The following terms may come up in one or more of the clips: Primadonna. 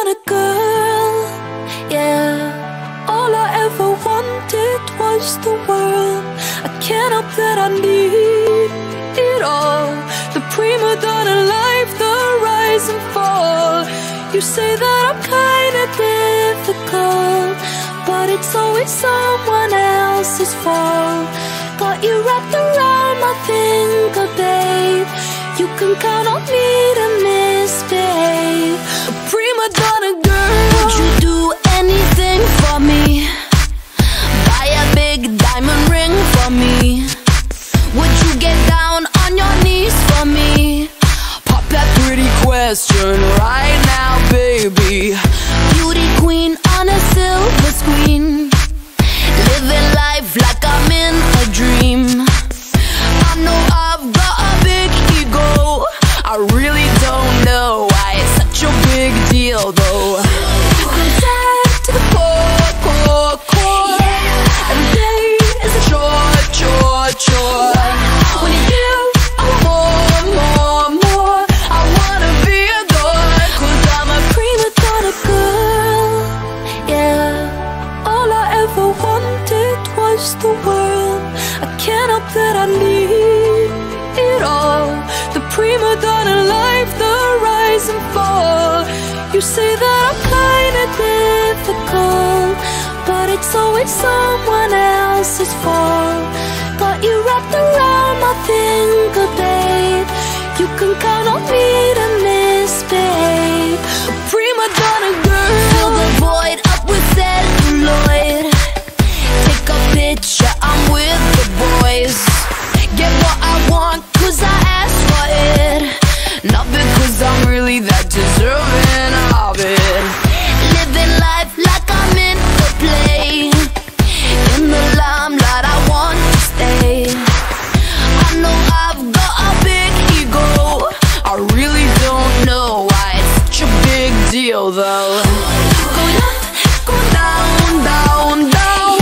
on a girl, yeah. All I ever wanted was the world. I can't help that I need it all. The prima donna life, the rise and fall. You say that I'm kinda difficult, but it's always someone else's fault. Got you wrapped around my finger, babe. You can count on me to misbehave. A prima donna girl, would you do anything for me? Buy a big diamond ring for me? Would you get down on your knees for me? Pop that pretty question right now, baby. Beauty queen on a silver screen, living life like I'm in a dream. I know I've got a big ego, I really don't know why it's such a big deal though. You can head to the core, yeah. Every day is a chore. When you give, I want more. I wanna be a god, 'cause I'm a prima donna girl, yeah. All I ever wanted was the world. I can't help that I need it all. The prima donna life, the rise and fall. You say that I'm kinda difficult, but it's always someone else's fault. Got you wrapped around my finger, babe. You can count on me to misbehave. A prima donna girl, fill the void up with celluloid. Take a picture, I'm with the boys. Get what I want, 'cause I asked for it, not because I'm really that deserving of it. Living life like I'm in the play, in the limelight I want to stay. I know I've got a big ego, I really don't know why it's such a big deal though. Going up, going down, down.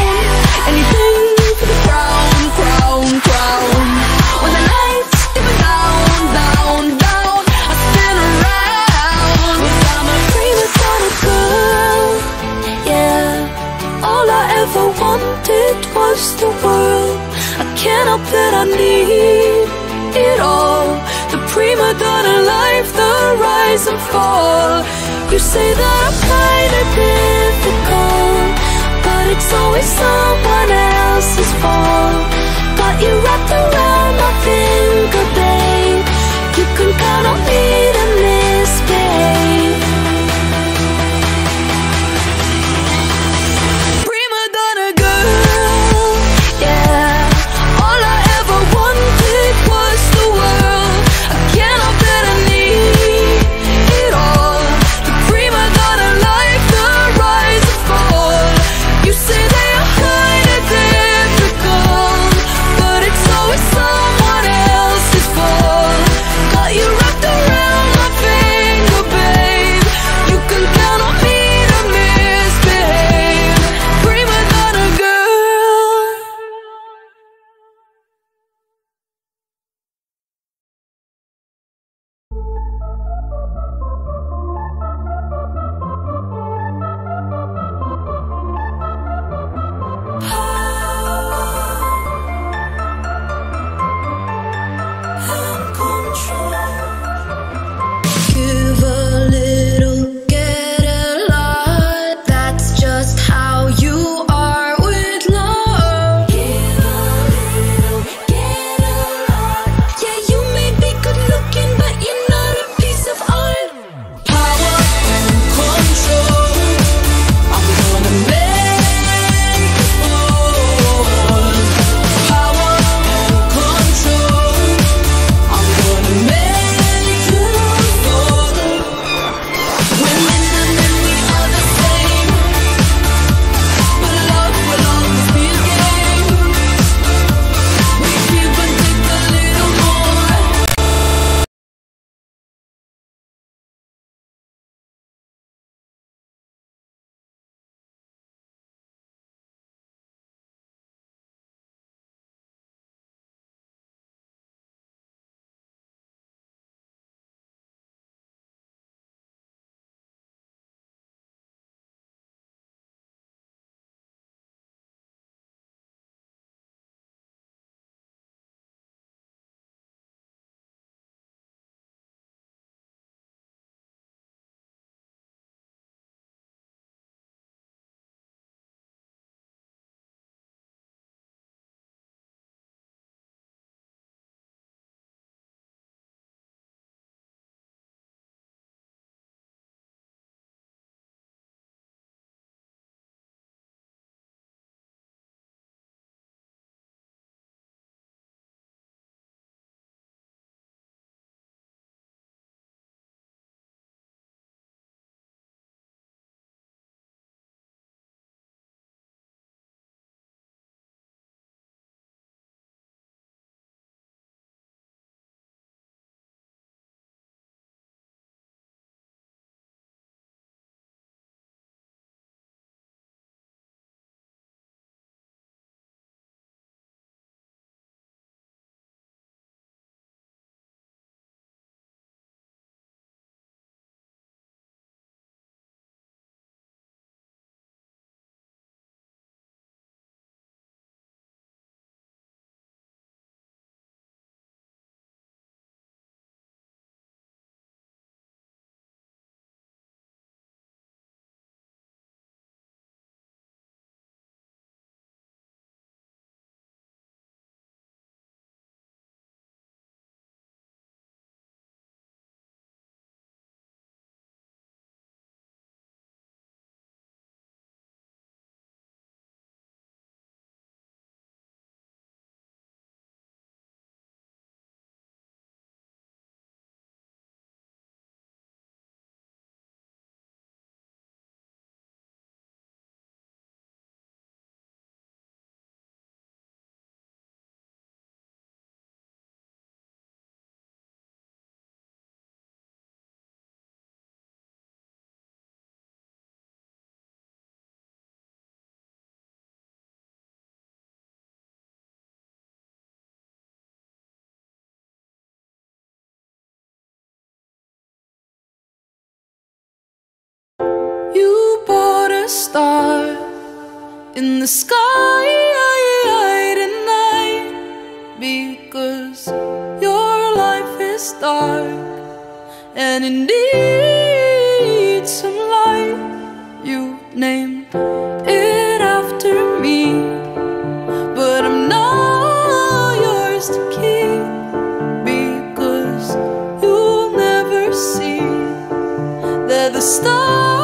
Anything for the crown. When the lights dimming down, I spin around. 'Cause I'm a prima donna girl, yeah. All I ever wanted was the world. I can't help that I need it all. The prima donna life, the rise and fall. You say that I'm kinda difficult, but it's always someone else's fault. Got you wrapped around my finger, babe. You can count on me to misbehave. Prima donna girl, yeah. All I ever wanted was the world. I can't help that I need it all. The prima donna life, the rise and fall. You say they are kinda difficult, but it's always someone else's fault. Got you wrapped around in the sky tonight, because your life is dark and it needs some light. You named it after me, but I'm not yours to keep, because you'll never see that the stars